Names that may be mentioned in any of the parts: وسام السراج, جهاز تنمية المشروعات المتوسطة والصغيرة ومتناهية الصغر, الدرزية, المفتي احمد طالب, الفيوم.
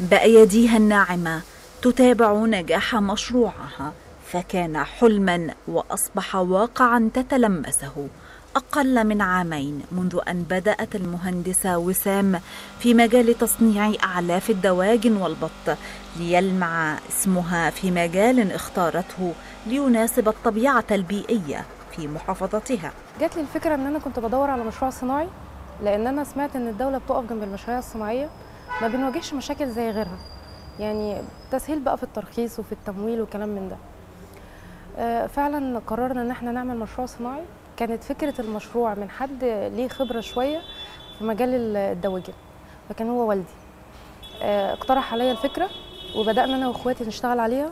بأيديها الناعمة تتابع نجاح مشروعها، فكان حلما وأصبح واقعا تتلمسه. أقل من عامين منذ أن بدأت المهندسة وسام في مجال تصنيع أعلاف الدواجن والبط ليلمع اسمها في مجال اختارته ليناسب الطبيعة البيئية في محافظتها. جات لي الفكرة إن أنا كنت بدور على مشروع صناعي، لأن أنا سمعت إن الدولة بتقف جنب المشاريع الصناعية، ما بنواجهش مشاكل زي غيرها، يعني تسهيل بقى في الترخيص وفي التمويل وكلام من ده. فعلا قررنا إن احنا نعمل مشروع صناعي. كانت فكرة المشروع من حد ليه خبرة شوية في مجال الدواجن، فكان هو والدي. اقترح عليا الفكرة وبدأنا أنا وإخواتي نشتغل عليها.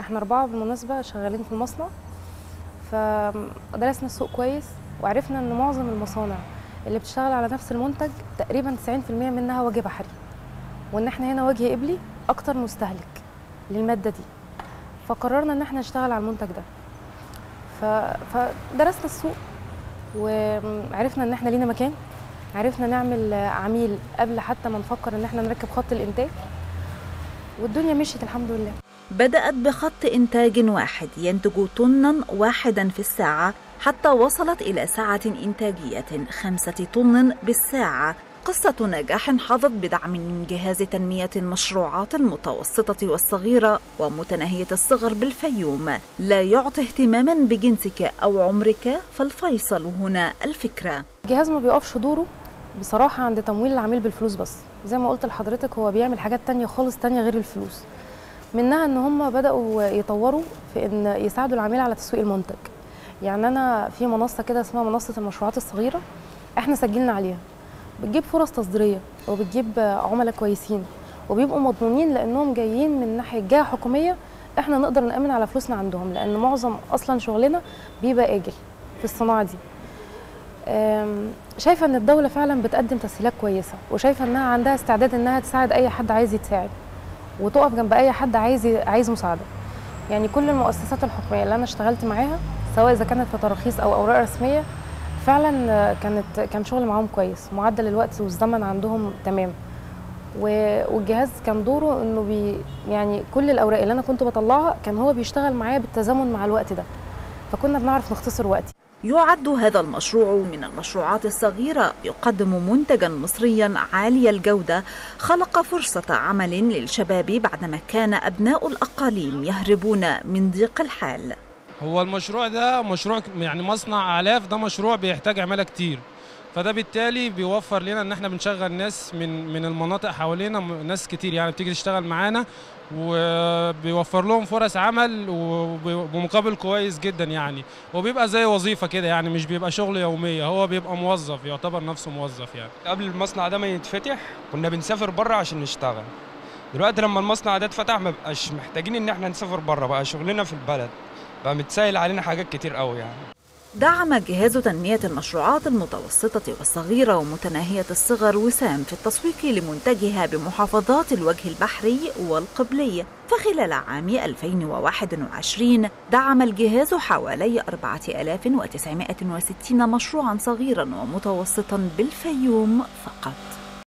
احنا 4 بالمناسبة شغالين في المصنع، فدرسنا السوق كويس وعرفنا إن معظم المصانع اللي بتشتغل على نفس المنتج تقريبا 90% منها وجه بحري، وإن احنا هنا وجه قبلي أكتر مستهلك للمادة دي، فقررنا إن احنا نشتغل على المنتج ده. فدرسنا السوق وعرفنا ان احنا لينا مكان، عرفنا نعمل عميل قبل حتى ما نفكر ان احنا نركب خط الانتاج، والدنيا مشيت الحمد لله. بدأت بخط انتاج واحد ينتج طنا واحدا في الساعة، حتى وصلت الى ساعة انتاجية 5 طن بالساعة. قصة نجاح حظت بدعم من جهاز تنمية المشروعات المتوسطة والصغيرة ومتناهية الصغر بالفيوم. لا يعطي اهتماما بجنسك أو عمرك، فالفيصل هنا الفكرة. الجهاز ما بيقفش دوره بصراحة عند تمويل العميل بالفلوس بس، زي ما قلت لحضرتك هو بيعمل حاجات تانية خالص تانية غير الفلوس، منها إن هم بدأوا يطوروا في إن يساعدوا العميل على تسويق المنتج. يعني أنا في منصة كده اسمها منصة المشروعات الصغيرة، احنا سجلنا عليها، بتجيب فرص تصديريه وبتجيب عملاء كويسين وبيبقوا مضمونين لانهم جايين من ناحيه جهه حكوميه، احنا نقدر نامن على فلوسنا عندهم، لان معظم اصلا شغلنا بيبقى اجل في الصناعه دي. شايفه ان الدوله فعلا بتقدم تسهيلات كويسه، وشايفه انها عندها استعداد انها تساعد اي حد عايز يتساعد، وتقف جنب اي حد عايز مساعده. يعني كل المؤسسات الحكوميه اللي انا اشتغلت معاها سواء اذا كانت في تراخيص او اوراق رسميه، فعلا كان شغل معاهم كويس، معدل الوقت والزمن عندهم تمام، والجهاز كان دوره انه يعني كل الاوراق اللي انا كنت بطلعها كان هو بيشتغل معايا بالتزامن مع الوقت ده، فكنا بنعرف نختصر وقتي. يعد هذا المشروع من المشروعات الصغيرة، يقدم منتجا مصريا عالي الجودة، خلق فرصة عمل للشباب بعدما كان أبناء الأقاليم يهربون من ضيق الحال. هو المشروع ده مشروع يعني مصنع اعلاف، ده مشروع بيحتاج عماله كتير، فده بالتالي بيوفر لنا ان احنا بنشغل ناس من المناطق حوالينا، ناس كتير يعني بتيجي تشتغل معانا، وبيوفر لهم فرص عمل وبمقابل كويس جدا يعني، وبيبقى زي وظيفه كده يعني، مش بيبقى شغل يوميه، هو بيبقى موظف، يعتبر نفسه موظف يعني. قبل المصنع ده ما يتفتح كنا بنسافر بره عشان نشتغل، دلوقتي لما المصنع ده اتفتح ما بقاش محتاجين ان احنا نسافر بره، بقى شغلنا في البلد، بقى متسهل علينا حاجات كتير قوي يعني. دعم جهاز تنمية المشروعات المتوسطة والصغيرة ومتناهية الصغر وسام في التسويق لمنتجها بمحافظات الوجه البحري والقبلي، فخلال عام 2021 دعم الجهاز حوالي 4960 مشروعا صغيرا ومتوسطا بالفيوم فقط.